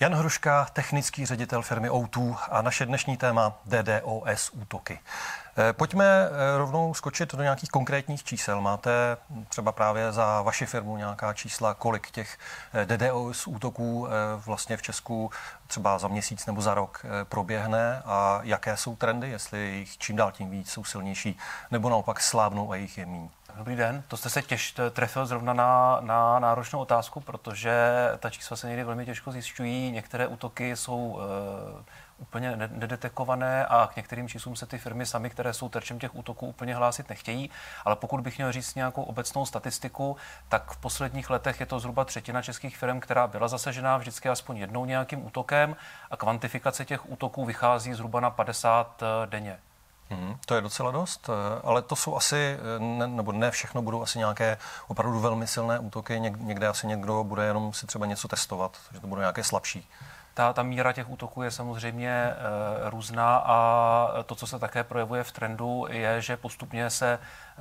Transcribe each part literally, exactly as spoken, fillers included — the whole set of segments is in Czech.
Jan Hruška, technický ředitel firmy ó dva a naše dnešní téma D DoS útoky. Pojďme rovnou skočit do nějakých konkrétních čísel. Máte třeba právě za vaši firmu nějaká čísla, kolik těch D DoS útoků vlastně v Česku třeba za měsíc nebo za rok proběhne a jaké jsou trendy, jestli jich čím dál tím víc jsou silnější nebo naopak slábnou a jich je míň. Dobrý den, to jste se těž trefil zrovna na, na náročnou otázku, protože ta čísla se někdy velmi těžko zjišťují. Některé útoky jsou e, úplně nedetekované a k některým číslům se ty firmy samy, které jsou terčem těch útoků, úplně hlásit nechtějí. Ale pokud bych měl říct nějakou obecnou statistiku, tak v posledních letech je to zhruba třetina českých firm, která byla zasažená vždycky aspoň jednou nějakým útokem a kvantifikace těch útoků vychází zhruba na padesát denně. Hmm, to je docela dost, ale to jsou asi, ne, nebo ne všechno budou asi nějaké opravdu velmi silné útoky, někde asi někdo bude jenom si třeba něco testovat, takže to budou nějaké slabší. Ta, ta míra těch útoků je samozřejmě e, různá a to, co se také projevuje v trendu, je, že postupně se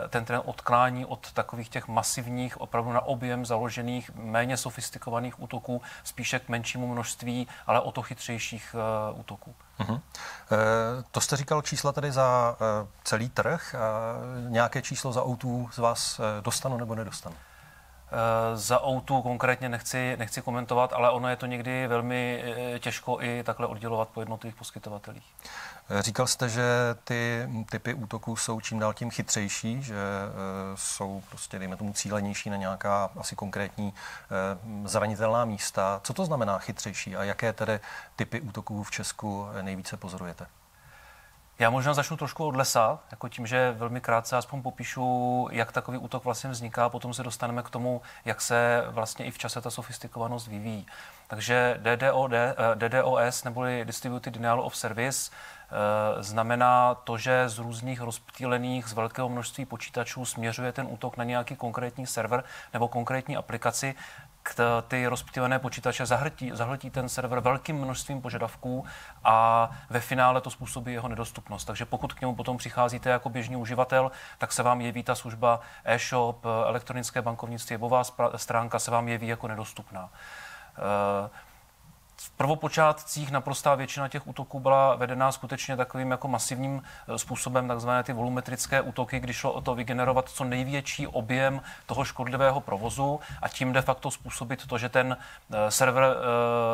ten trend odklání od takových těch masivních, opravdu na objem založených, méně sofistikovaných útoků, spíše k menšímu množství, ale o to chytřejších e, útoků. Mm-hmm. E, to jste říkal čísla tady za e, celý trh. A nějaké číslo za ó dva z vás e, dostanu nebo nedostanu? Za ó dva konkrétně nechci, nechci komentovat, ale ono je to někdy velmi těžko i takhle oddělovat po jednotlivých poskytovatelích. Říkal jste, že ty typy útoků jsou čím dál tím chytřejší, že jsou prostě, dejme tomu, cílenější na nějaká asi konkrétní zranitelná místa. Co to znamená chytřejší a jaké tedy typy útoků v Česku nejvíce pozorujete? Já možná začnu trošku od lesa, jako tím, že velmi krátce aspoň popíšu, jak takový útok vlastně vzniká, potom se dostaneme k tomu, jak se vlastně i v čase ta sofistikovanost vyvíjí. Takže D DoS, neboli Distributed Denial of Service, znamená to, že z různých rozptýlených, z velkého množství počítačů směřuje ten útok na nějaký konkrétní server nebo konkrétní aplikaci. Ty rozptýlené počítače zahltí, zahltí ten server velkým množstvím požadavků a ve finále to způsobí jeho nedostupnost. Takže pokud k němu potom přicházíte jako běžný uživatel, tak se vám jeví ta služba e-shop, elektronické bankovnictví, webová stránka se vám jeví jako nedostupná. V prvopočátcích naprostá většina těch útoků byla vedená skutečně takovým jako masivním způsobem, takzvané ty volumetrické útoky, kdy šlo o to vygenerovat co největší objem toho škodlivého provozu a tím de facto způsobit to, že ten server,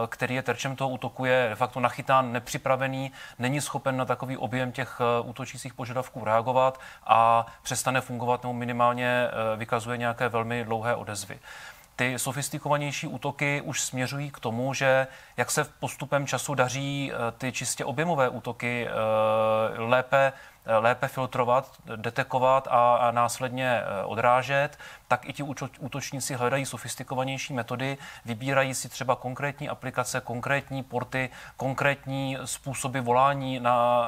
který je terčem toho útoku, je de facto nachytán, nepřipravený, není schopen na takový objem těch útočících požadavků reagovat a přestane fungovat nebo minimálně vykazuje nějaké velmi dlouhé odezvy. Ty sofistikovanější útoky už směřují k tomu, že jak se postupem času daří ty čistě objemové útoky lépe, lépe filtrovat, detekovat a, a následně odrážet, tak i ti útočníci hledají sofistikovanější metody, vybírají si třeba konkrétní aplikace, konkrétní porty, konkrétní způsoby volání, na,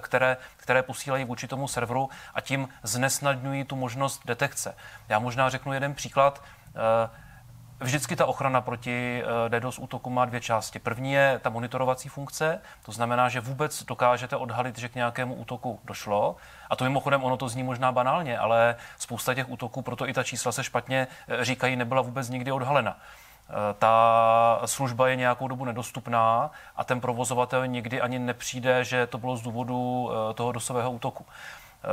které, které posílají vůči tomu serveru a tím znesnadňují tu možnost detekce. Já možná řeknu jeden příklad. Vždycky ta ochrana proti D DoS útoku má dvě části. První je ta monitorovací funkce, to znamená, že vůbec dokážete odhalit, že k nějakému útoku došlo. A to mimochodem, ono to zní možná banálně, ale spousta těch útoků, proto i ta čísla se špatně říkají, nebyla vůbec nikdy odhalena. Ta služba je nějakou dobu nedostupná a ten provozovatel nikdy ani nepřijde, že to bylo z důvodu toho dosového útoku.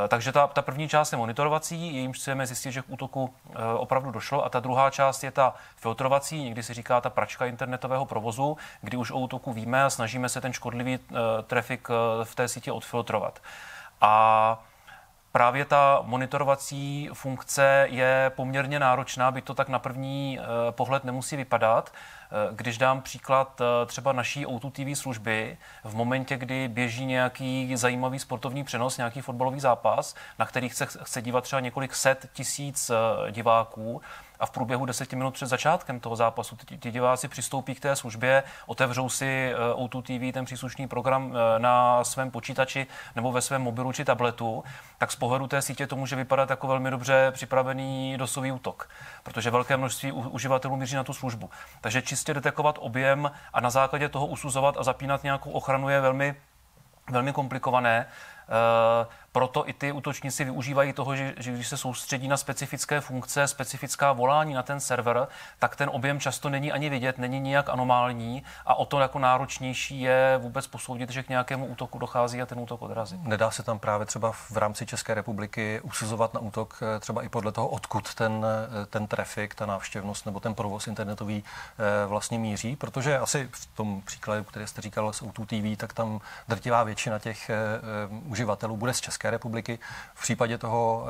Takže ta, ta první část je monitorovací, jejímž chceme zjistit, že k útoku opravdu došlo. A ta druhá část je ta filtrovací, někdy se říká ta pračka internetového provozu, kdy už o útoku víme a snažíme se ten škodlivý trafik v té síti odfiltrovat. A právě ta monitorovací funkce je poměrně náročná, byť to tak na první pohled nemusí vypadat. Když dám příklad třeba naší ó dva té vé služby, v momentě, kdy běží nějaký zajímavý sportovní přenos, nějaký fotbalový zápas, na který chce, chce dívat třeba několik set tisíc diváků a v průběhu deseti minut před začátkem toho zápasu ti diváci přistoupí k té službě, otevřou si ó dva té vé, ten příslušný program na svém počítači nebo ve svém mobilu či tabletu, tak z pohledu té sítě to může vypadat jako velmi dobře připravený dosový útok, protože velké množství uživatelů míří na tu službu. Takže detekovat objem a na základě toho usuzovat a zapínat nějakou ochranu je velmi, velmi komplikované. Proto i ty útočníci využívají toho, že, že když se soustředí na specifické funkce, specifická volání na ten server, tak ten objem často není ani vidět, není nijak anomální a o to jako náročnější je vůbec posoudit, že k nějakému útoku dochází a ten útok odrazit. Nedá se tam právě třeba v rámci České republiky usuzovat na útok třeba i podle toho, odkud ten, ten trafik, ta návštěvnost nebo ten provoz internetový vlastně míří, protože asi v tom příkladu, který jste říkal s O dva T V, tak tam drtivá většina těch uživatelů bude z České republiky. V případě toho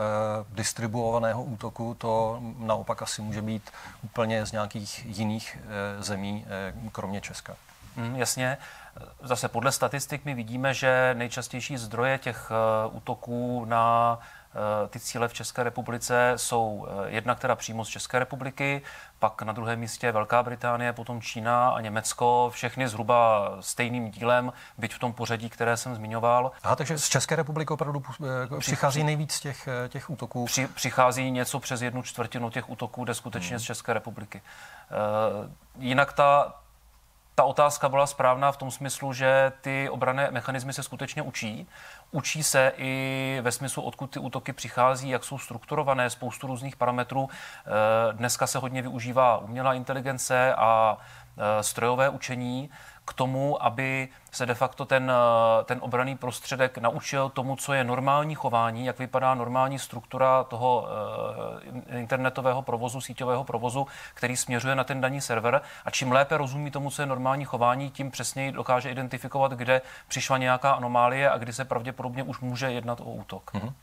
e, distribuovaného útoku to naopak asi může být úplně z nějakých jiných e, zemí, e, kromě Česka. Mm, jasně. Zase podle statistik my vidíme, že nejčastější zdroje těch e, útoků na e, ty cíle v České republice jsou e, jednak teda přímo z České republiky, pak na druhém místě Velká Británie, potom Čína a Německo, všechny zhruba stejným dílem, byť v tom pořadí, které jsem zmiňoval. Aha, takže z České republiky opravdu přichází nejvíc těch, těch útoků? Při, přichází něco přes jednu čtvrtinu těch útoků, jde skutečně hmm. z České republiky. E, jinak ta... Ta otázka byla správná v tom smyslu, že ty obranné mechanismy se skutečně učí. Učí se i ve smyslu, odkud ty útoky přichází, jak jsou strukturované, spoustu různých parametrů. Dneska se hodně využívá umělá inteligence a strojové učení k tomu, aby se de facto ten, ten obranný prostředek naučil tomu, co je normální chování, jak vypadá normální struktura toho internetového provozu, síťového provozu, který směřuje na ten daný server. A čím lépe rozumí tomu, co je normální chování, tím přesněji dokáže identifikovat, kde přišla nějaká anomálie a kdy se pravděpodobně už může jednat o útok. Mm-hmm.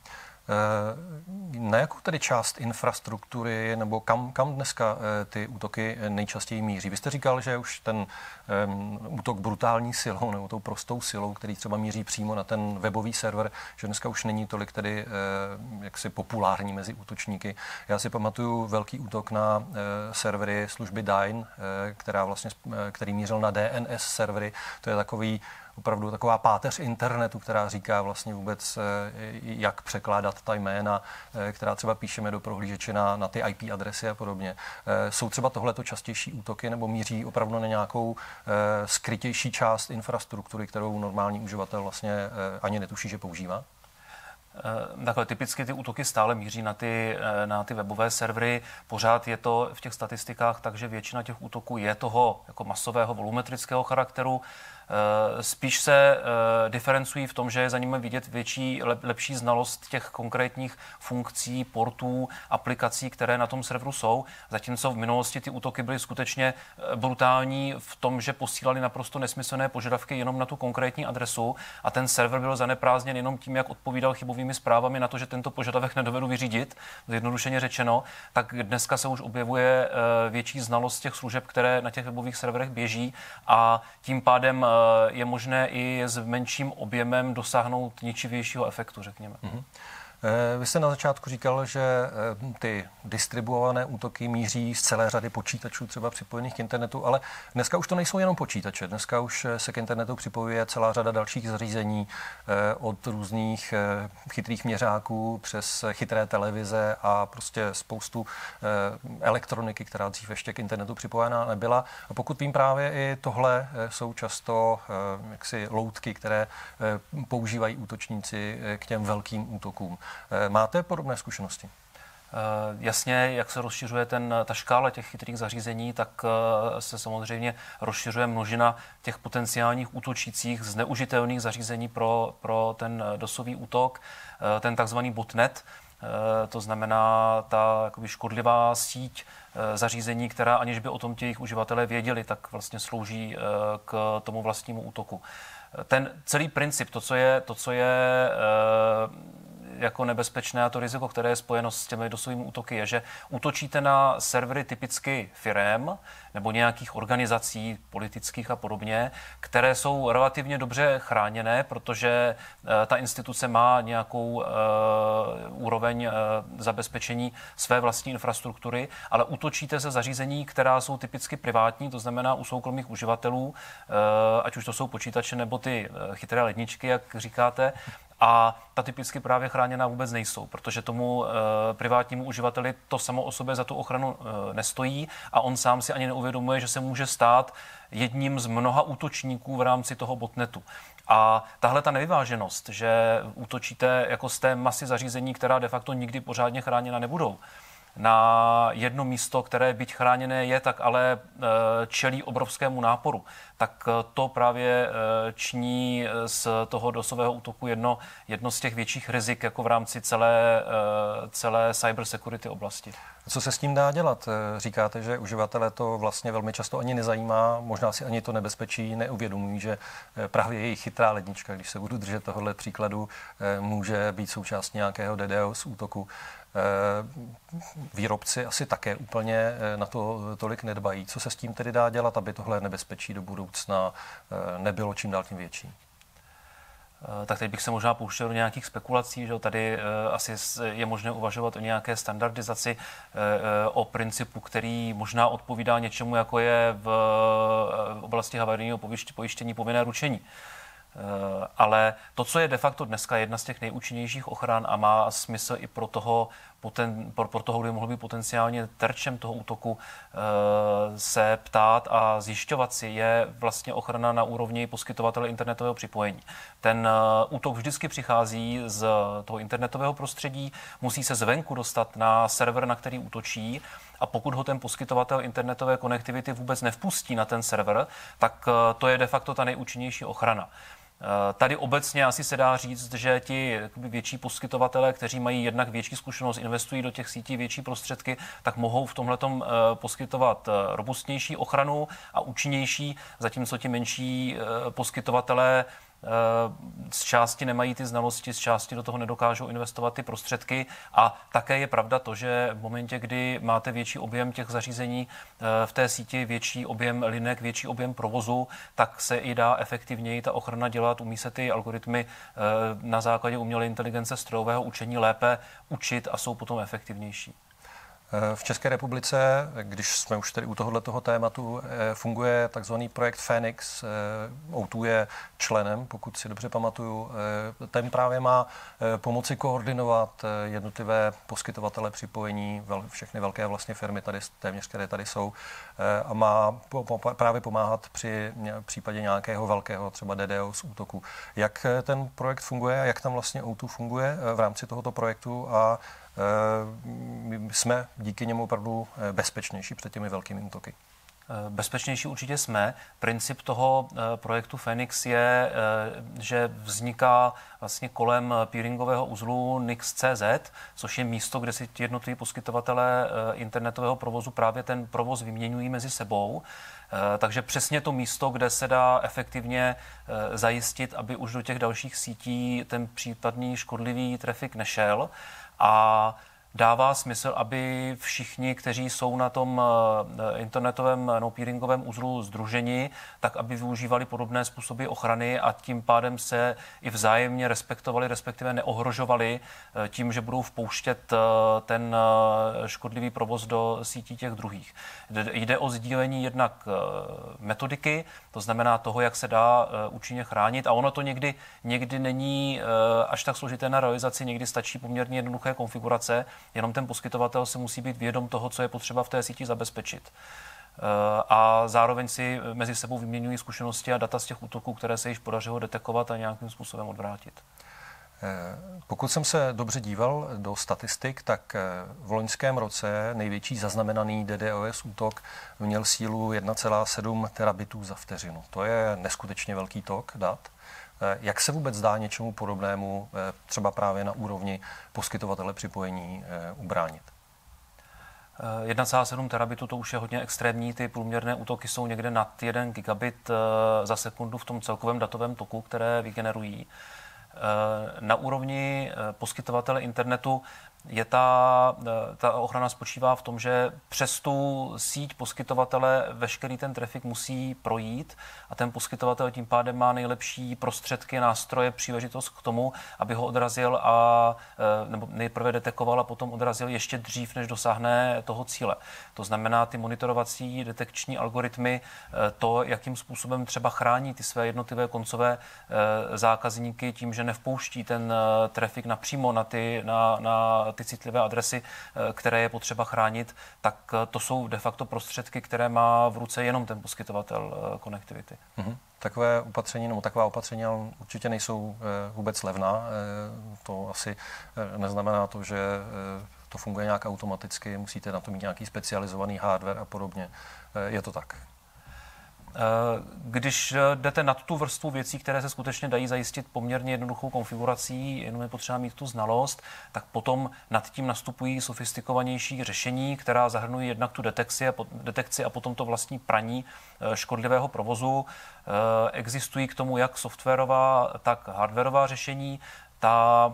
Na jakou tedy část infrastruktury nebo kam, kam dneska ty útoky nejčastěji míří? Vy jste říkal, že už ten um, útok brutální silou nebo tou prostou silou, který třeba míří přímo na ten webový server, že dneska už není tolik tedy uh, jaksi populární mezi útočníky. Já si pamatuju velký útok na uh, servery služby Dyn, uh, která vlastně, uh, který mířil na D N S servery. To je takový opravdu taková páteř internetu, která říká vlastně vůbec, jak překládat ta jména, která třeba píšeme do prohlížeče na, na ty I P adresy a podobně. Jsou třeba tohleto častější útoky nebo míří opravdu na nějakou skrytější část infrastruktury, kterou normální uživatel vlastně ani netuší, že používá? Takhle typicky ty útoky stále míří na ty, na ty webové servery. Pořád je to v těch statistikách, takže většina těch útoků je toho jako masového volumetrického charakteru. Spíš se diferencují v tom, že je za nimi vidět větší, lepší znalost těch konkrétních funkcí, portů, aplikací, které na tom serveru jsou. Zatímco v minulosti ty útoky byly skutečně brutální v tom, že posílali naprosto nesmyslné požadavky jenom na tu konkrétní adresu a ten server byl zaneprázdněn jenom tím, jak odpovídal chybovými zprávami na to, že tento požadavek nedovedu vyřídit, zjednodušeně řečeno, tak dneska se už objevuje větší znalost těch služeb, které na těch webových serverech běží a tím pádem je možné i s menším objemem dosáhnout ničivějšího efektu, řekněme. Mm-hmm. Vy jste na začátku říkal, že ty distribuované útoky míří z celé řady počítačů třeba připojených k internetu, ale dneska už to nejsou jenom počítače. Dneska už se k internetu připojuje celá řada dalších zařízení od různých chytrých měřáků přes chytré televize a prostě spoustu elektroniky, která dřív ještě k internetu připojená nebyla. A pokud vím, právě i tohle jsou často jaksi loutky, které používají útočníci k těm velkým útokům. Máte podobné zkušenosti? Jasně, jak se rozšiřuje ten, ta škála těch chytrých zařízení, tak se samozřejmě rozšiřuje množina těch potenciálních útočících zneužitelných zařízení pro, pro ten dosový útok, ten takzvaný botnet, to znamená ta jakoby škodlivá síť zařízení, která aniž by o tom ti jejich uživatelé věděli, tak vlastně slouží k tomu vlastnímu útoku. Ten celý princip, to, co je, to, co je jako nebezpečné a to riziko, které je spojeno s těmi dosovými útoky, je, že útočíte na servery typicky firem nebo nějakých organizací politických a podobně, které jsou relativně dobře chráněné, protože ta instituce má nějakou uh, úroveň uh, zabezpečení své vlastní infrastruktury, ale útočíte se zařízení, která jsou typicky privátní, to znamená u soukromých uživatelů, uh, ať už to jsou počítače nebo ty chytré ledničky, jak říkáte, a ta typicky právě chráněná vůbec nejsou, protože tomu e, privátnímu uživateli to samo o sobě za tu ochranu e, nestojí a on sám si ani neuvědomuje, že se může stát jedním z mnoha útočníků v rámci toho botnetu. A tahle ta nevyváženost, že útočíte jako z té masy zařízení, která de facto nikdy pořádně chráněna nebudou, na jedno místo, které byť chráněné je, tak ale čelí obrovskému náporu, tak to právě činí z toho dosového útoku jedno, jedno z těch větších rizik jako v rámci celé, celé cyber security oblasti. Co se s tím dá dělat? Říkáte, že uživatele to vlastně velmi často ani nezajímá, možná si ani to nebezpečí neuvědomují, že právě jejich chytrá lednička, když se budu držet tohohle příkladu, může být součástí nějakého DDoS útoku. Výrobci asi také úplně na to tolik nedbají. Co se s tím tedy dá dělat, aby tohle nebezpečí do budoucna nebylo čím dál tím větší? Tak teď bych se možná pouštěl do nějakých spekulací, že tady asi je možné uvažovat o nějaké standardizaci, o principu, který možná odpovídá něčemu, jako je v oblasti havarijního pojištění povinné ručení. Ale to, co je de facto dneska jedna z těch nejúčinnějších ochran a má smysl i pro toho, poten, pro, pro toho, kdo mohl být potenciálně terčem toho útoku, se ptát a zjišťovat si, je vlastně ochrana na úrovni poskytovatele internetového připojení. Ten útok vždycky přichází z toho internetového prostředí, musí se zvenku dostat na server, na který útočí, a pokud ho ten poskytovatel internetové konektivity vůbec nevpustí na ten server, tak to je de facto ta nejúčinnější ochrana. Tady obecně asi se dá říct, že ti větší poskytovatelé, kteří mají jednak větší zkušenost, investují do těch sítí větší prostředky, tak mohou v tomhletom poskytovat robustnější ochranu a účinnější, zatímco ti menší poskytovatelé z části nemají ty znalosti, z části do toho nedokážou investovat ty prostředky. A také je pravda to, že v momentě, kdy máte větší objem těch zařízení v té síti, větší objem linek, větší objem provozu, tak se i dá efektivněji ta ochrana dělat, umí se ty algoritmy na základě umělé inteligence strojového učení lépe učit a jsou potom efektivnější. V České republice, když jsme už tedy u tohoto tématu, funguje takzvaný projekt Fénix. ó dvě je členem, pokud si dobře pamatuju. Ten právě má pomoci koordinovat jednotlivé poskytovatele připojení, všechny velké vlastně firmy tady téměř, které tady jsou, a má právě pomáhat při případě nějakého velkého třeba DDoS útoku. Jak ten projekt funguje a jak tam vlastně ó dvě funguje v rámci tohoto projektu a jsme díky němu opravdu bezpečnější před těmi velkými útoky? Bezpečnější určitě jsme. Princip toho projektu Fénix je, že vzniká vlastně kolem peeringového uzlu nix tečka cé zet, což je místo, kde si jednotliví poskytovatelé internetového provozu právě ten provoz vyměňují mezi sebou. Takže přesně to místo, kde se dá efektivně zajistit, aby už do těch dalších sítí ten případný škodlivý trafik nešel. A dává smysl, aby všichni, kteří jsou na tom internetovém peeringovém uzlu sdruženi, tak aby využívali podobné způsoby ochrany a tím pádem se i vzájemně respektovali, respektive neohrožovali tím, že budou vpouštět ten škodlivý provoz do sítí těch druhých. Jde o sdílení jednak metodiky, to znamená toho, jak se dá účinně chránit, a ono to někdy, někdy není až tak složité na realizaci, někdy stačí poměrně jednoduché konfigurace, jenom ten poskytovatel se musí být vědom toho, co je potřeba v té síti zabezpečit. A zároveň si mezi sebou vyměňují zkušenosti a data z těch útoků, které se již podařilo detekovat a nějakým způsobem odvrátit. Pokud jsem se dobře díval do statistik, tak v loňském roce největší zaznamenaný DDoS útok měl sílu jedna celá sedm terabitů za vteřinu. To je neskutečně velký tok dat. Jak se vůbec dá něčemu podobnému třeba právě na úrovni poskytovatele připojení ubránit? jedna celá sedm terabitu to už je hodně extrémní, ty průměrné útoky jsou někde nad jeden gigabit za sekundu v tom celkovém datovém toku, které vygenerují. Na úrovni poskytovatele internetu je ta, ta ochrana spočívá v tom, že přes tu síť poskytovatele veškerý ten trafik musí projít a ten poskytovatel tím pádem má nejlepší prostředky, nástroje, příležitost k tomu, aby ho odrazil a nebo nejprve detekoval a potom odrazil ještě dřív, než dosáhne toho cíle. To znamená, ty monitorovací detekční algoritmy, to, jakým způsobem třeba chrání ty své jednotlivé koncové zákazníky tím, že nevpouští ten trafik napřímo na ty na, na ty citlivé adresy, které je potřeba chránit, tak to jsou de facto prostředky, které má v ruce jenom ten poskytovatel konektivity. Mhm. Takové opatření, nebo taková opatření určitě nejsou vůbec levná. To asi neznamená to, že to funguje nějak automaticky, musíte na to mít nějaký specializovaný hardware a podobně. Je to tak? Když jdete nad tu vrstvu věcí, které se skutečně dají zajistit poměrně jednoduchou konfigurací, jenom je potřeba mít tu znalost, tak potom nad tím nastupují sofistikovanější řešení, která zahrnují jednak tu detekci a, detekci a potom to vlastní praní škodlivého provozu. Existují k tomu jak softwarová, tak hardwarová řešení. Ta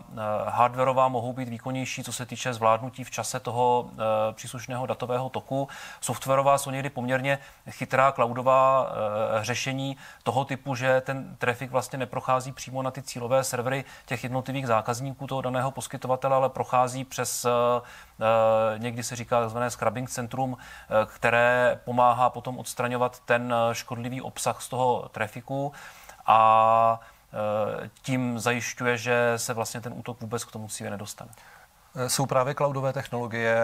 hardwarová mohou být výkonnější, co se týče zvládnutí v čase toho příslušného datového toku. Softwarová jsou někdy poměrně chytrá cloudová řešení toho typu, že ten trafik vlastně neprochází přímo na ty cílové servery těch jednotlivých zákazníků toho daného poskytovatele, ale prochází přes, někdy se říká tzv. Scrubbing centrum, které pomáhá potom odstraňovat ten škodlivý obsah z toho trafiku a tím zajišťuje, že se vlastně ten útok vůbec k tomu cíli nedostane. Jsou právě cloudové technologie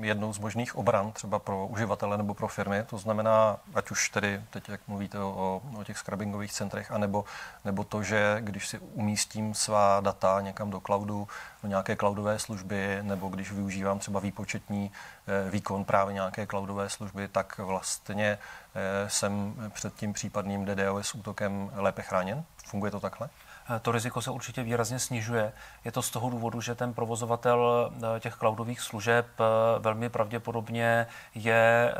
jednou z možných obran třeba pro uživatele nebo pro firmy? To znamená, ať už tedy teď, jak mluvíte o, o těch scrubbingových centrech, anebo, nebo to, že když si umístím svá data někam do cloudu, do nějaké cloudové služby, nebo když využívám třeba výpočetní výkon právě nějaké cloudové služby, tak vlastně jsem před tím případným D D o S útokem lépe chráněn? Funguje to takhle? To riziko se určitě výrazně snižuje. Je to z toho důvodu, že ten provozovatel těch cloudových služeb velmi pravděpodobně je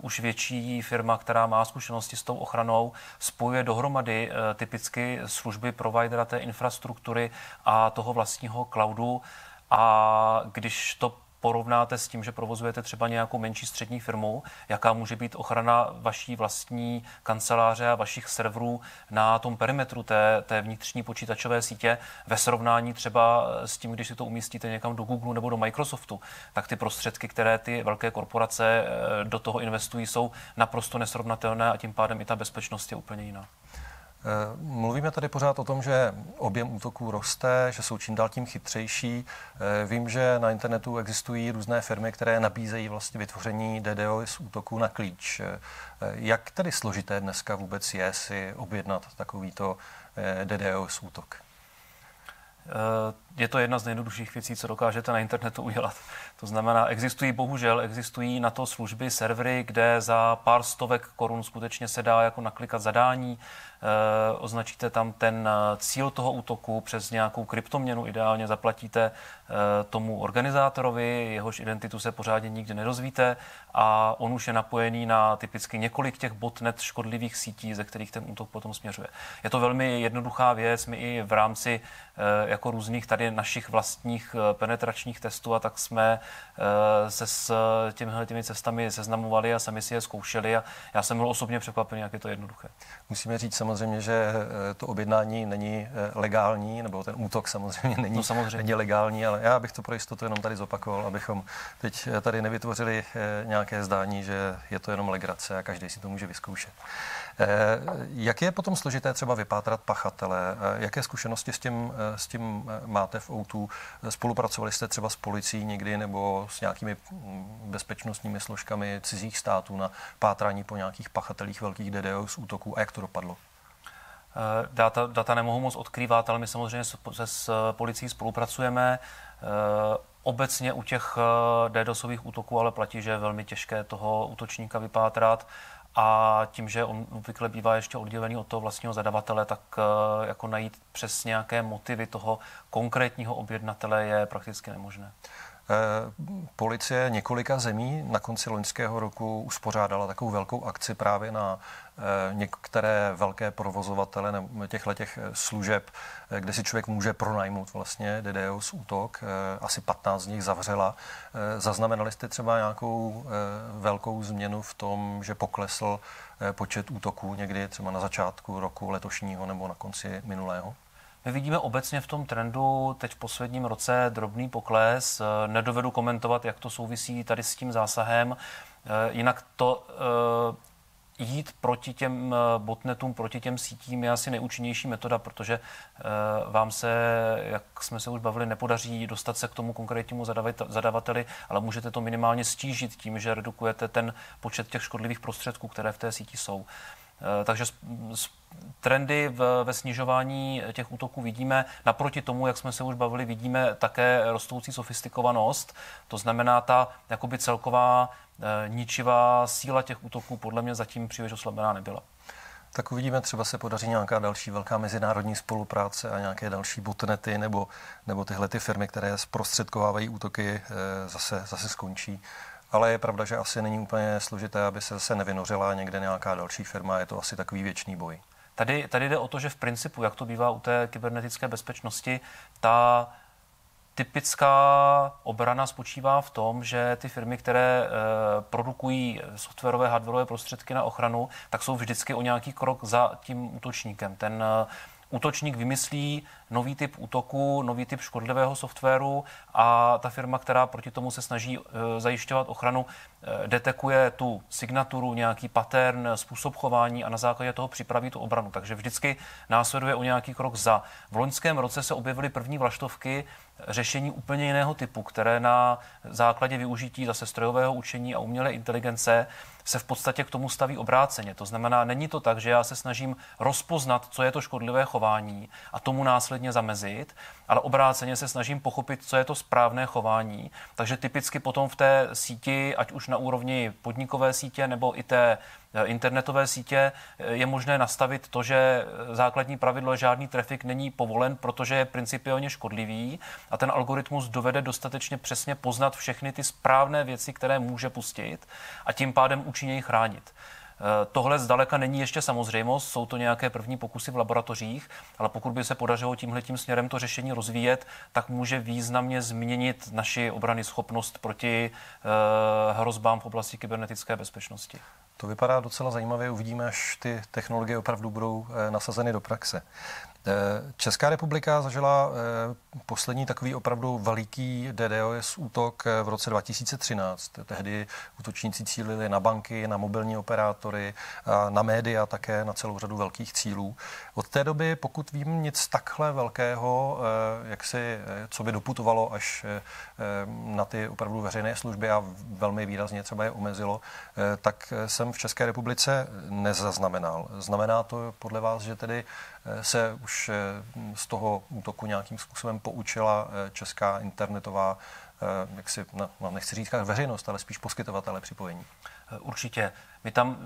už větší firma, která má zkušenosti s tou ochranou, spojuje dohromady typicky služby providera té infrastruktury a toho vlastního cloudu. A když to porovnáte s tím, že provozujete třeba nějakou menší střední firmu, jaká může být ochrana vaší vlastní kanceláře a vašich serverů na tom perimetru té, té vnitřní počítačové sítě ve srovnání třeba s tím, když si to umístíte někam do Google nebo do Microsoftu, tak ty prostředky, které ty velké korporace do toho investují, jsou naprosto nesrovnatelné a tím pádem i ta bezpečnost je úplně jiná. Mluvíme tady pořád o tom, že objem útoků roste, že jsou čím dál tím chytřejší. Vím, že na internetu existují různé firmy, které nabízejí vlastně vytvoření D D o S útoků na klíč. Jak tedy složité dneska vůbec je si objednat takovýto D D o S útok? Je to jedna z nejjednodušších věcí, co dokážete na internetu udělat. To znamená, existují bohužel, existují na to služby, servery, kde za pár stovek korun skutečně se dá jako naklikat zadání, označíte tam ten cíl toho útoku přes nějakou kryptoměnu, ideálně zaplatíte tomu organizátorovi, jehož identitu se pořádně nikdy nedozvíte a on už je napojený na typicky několik těch botnet škodlivých sítí, ze kterých ten útok potom směřuje. Je to velmi jednoduchá věc, my i v rámci jako různých tady našich vlastních penetračních testů a tak jsme se s těmihle těmi cestami seznamovali a sami si je zkoušeli a já jsem byl osobně překvapen, jak je to jednoduché. Musíme říct samozřejmě, že to objednání není legální, nebo ten útok samozřejmě není, no samozřejmě. není legální, ale já bych to pro jistotu jenom tady zopakoval, abychom teď tady nevytvořili nějaké zdání, že je to jenom legrace a každý si to může vyzkoušet. Jak je potom složité třeba vypátrat pachatele? Jaké zkušenosti s tím, s tím máte v O dvě? Spolupracovali jste třeba s policií někdy nebo s nějakými bezpečnostními složkami cizích států na pátrání po nějakých pachatelích velkých D D o S útoků a jak to dopadlo? Data, data nemohu moc odkrývat, ale my samozřejmě se s policií spolupracujeme. Obecně u těch D D o S ových útoků ale platí, že je velmi těžké toho útočníka vypátrat. A tím, že on obvykle bývá ještě oddělený od toho vlastního zadavatele, tak jako najít přes nějaké motivy toho konkrétního objednatele je prakticky nemožné. Policie několika zemí na konci loňského roku uspořádala takovou velkou akci právě na některé velké provozovatele těchhletěch služeb, kde si člověk může pronajmout vlastně D D o S útok. Asi patnáct z nich zavřela. Zaznamenali jste třeba nějakou velkou změnu v tom, že poklesl počet útoků někdy třeba na začátku roku letošního nebo na konci minulého? My vidíme obecně v tom trendu teď v posledním roce drobný pokles. Nedovedu komentovat, jak to souvisí tady s tím zásahem. Jinak to jít proti těm botnetům, proti těm sítím je asi nejúčinnější metoda, protože vám se, jak jsme se už bavili, nepodaří dostat se k tomu konkrétnímu zadavateli, ale můžete to minimálně stížit tím, že redukujete ten počet těch škodlivých prostředků, které v té síti jsou. Takže trendy ve snižování těch útoků vidíme. Naproti tomu, jak jsme se už bavili, vidíme také rostoucí sofistikovanost. To znamená, ta jakoby celková ničivá síla těch útoků podle mě zatím příliš oslabená nebyla. Tak uvidíme, třeba se podaří nějaká další velká mezinárodní spolupráce a nějaké další botnety nebo, nebo tyhle ty firmy, které zprostředkovávají útoky, zase, zase skončí. Ale je pravda, že asi není úplně složité, aby se zase nevynořila někde nějaká další firma. Je to asi takový věčný boj. Tady, tady jde o to, že v principu, jak to bývá u té kybernetické bezpečnosti, ta typická obrana spočívá v tom, že ty firmy, které produkují softwarové, hardwarové prostředky na ochranu, tak jsou vždycky o nějaký krok za tím útočníkem. Ten útočník vymyslí nový typ útoku, nový typ škodlivého softwaru a ta firma, která proti tomu se snaží zajišťovat ochranu, detekuje tu signaturu, nějaký pattern, způsob chování a na základě toho připraví tu obranu. Takže vždycky následuje o nějaký krok za. V loňském roce se objevily první vlaštovky řešení úplně jiného typu, které na základě využití zase strojového učení a umělé inteligence se v podstatě k tomu staví obráceně. To znamená, není to tak, že já se snažím rozpoznat, co je to škodlivé chování a tomu následně zamezit, ale obráceně se snažím pochopit, co je to správné chování. Takže typicky potom v té síti, ať už na úrovni podnikové sítě nebo i té internetové sítě, je možné nastavit to, že základní pravidlo je, žádný trafik není povolen, protože je principiálně škodlivý a ten algoritmus dovede dostatečně přesně poznat všechny ty správné věci, které může pustit a tím pádem účinněji chránit. Tohle zdaleka není ještě samozřejmost, jsou to nějaké první pokusy v laboratořích, ale pokud by se podařilo tímhletím směrem to řešení rozvíjet, tak může významně změnit naši obranyschopnost proti hrozbám v oblasti kybernetické bezpečnosti. To vypadá docela zajímavě, uvidíme, až ty technologie opravdu budou nasazeny do praxe. Česká republika zažila poslední takový opravdu veliký D D o S útok v roce dva tisíce třináct. Tehdy útočníci cílili na banky, na mobilní operátory, na média také, na celou řadu velkých cílů. Od té doby, pokud vím, nic takhle velkého, jak si, co by doputovalo až na ty opravdu veřejné služby a velmi výrazně třeba je omezilo, tak jsem v České republice nezaznamenal. Znamená to podle vás, že tedy se už z toho útoku nějakým způsobem poučila česká internetová, jak si, no, nechci říct veřejnost, ale spíš poskytovatele připojení? Určitě. My tam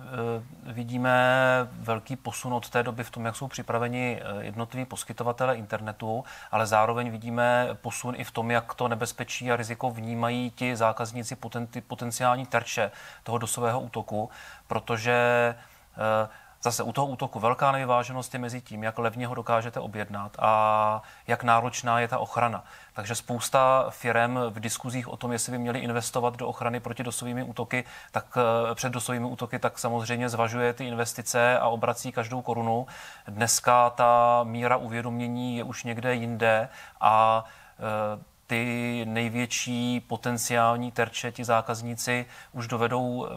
vidíme velký posun od té doby v tom, jak jsou připraveni jednotliví poskytovatelé internetu, ale zároveň vidíme posun i v tom, jak to nebezpečí a riziko vnímají ti zákazníci potenciální terče toho dosového útoku, protože zase u toho útoku velká nevyváženost je mezi tím, jak levně ho dokážete objednat a jak náročná je ta ochrana. Takže spousta firem v diskuzích o tom, jestli by měli investovat do ochrany proti dosovými útoky, tak před dosovými útoky, tak samozřejmě zvažuje ty investice a obrací každou korunu. Dneska ta míra uvědomění je už někde jinde a ty největší potenciální terče, ti zákazníci už dovedou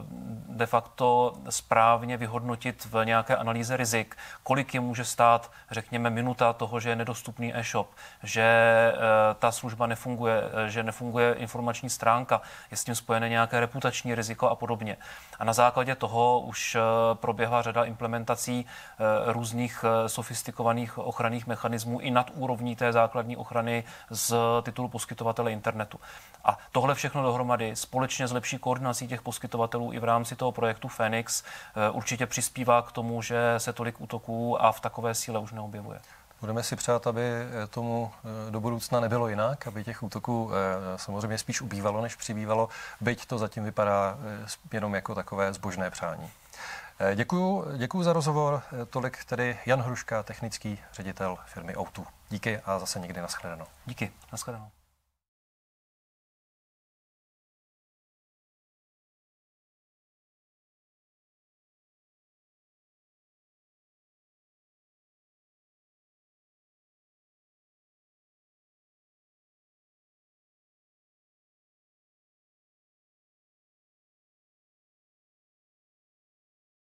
de facto správně vyhodnotit v nějaké analýze rizik, kolik je může stát, řekněme, minuta toho, že je nedostupný e-shop, že ta služba nefunguje, že nefunguje informační stránka, je s tím spojené nějaké reputační riziko a podobně. A na základě toho už proběhla řada implementací různých sofistikovaných ochranných mechanismů i nad úrovní té základní ochrany z titulu poskytovatele internetu. A tohle všechno dohromady společně s lepší koordinací těch poskytovatelů i v rámci toho projektu Fénix určitě přispívá k tomu, že se tolik útoků a v takové síle už neobjevuje. Budeme si přát, aby tomu do budoucna nebylo jinak, aby těch útoků samozřejmě spíš ubývalo, než přibývalo, byť to zatím vypadá jenom jako takové zbožné přání. Děkuju, děkuju za rozhovor. Tolik tedy Jan Hruška, technický ředitel firmy ó dva. Díky a zase někdy nashledanou. Díky, nashledanou.